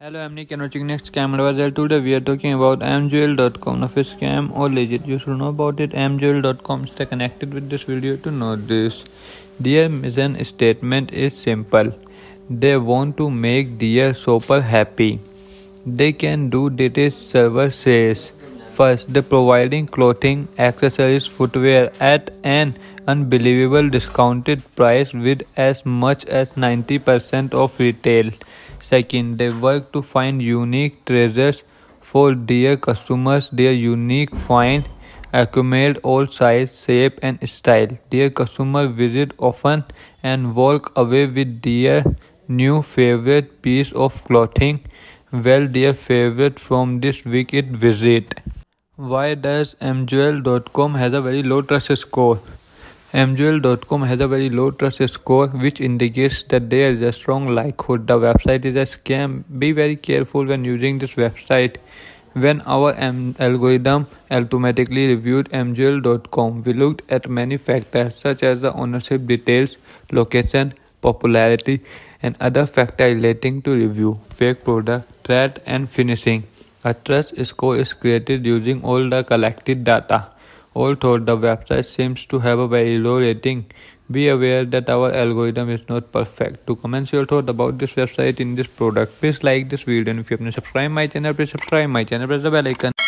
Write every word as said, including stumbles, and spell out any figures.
Hello, I'm Nick and watching next scam advisor. Today we are talking about emgewl dot com. Now, if it's scam or legit, you should know about it. emgewl dot com. Stay connected with this video to know this. Their mission statement is simple. They want to make their shopper happy. They can do detailed server sales. First, they're providing clothing, accessories, footwear at an unbelievable discounted price with as much as ninety percent of retail. Second, they work to find unique treasures for their customers. Their unique find accumulate all size, shape and style. Their customers visit often and walk away with their new favorite piece of clothing. Well, their favorite from this week's visit. Why does emgewl dot com has a very low trust score? emgewl dot com has a very low trust score, which indicates that there is a strong likelihood the website is a scam. Be very careful when using this website. When our M algorithm automatically reviewed emgewl dot com, we looked at many factors such as the ownership details, location, popularity, and other factors relating to review, fake product, threat, and finishing. A trust score is created using all the collected data. Although the website seems to have a very low rating, be aware that our algorithm is not perfect. To comment your thought about this website in this product, please like this video, and if you haven't subscribed my channel, please subscribe my channel, press the bell icon.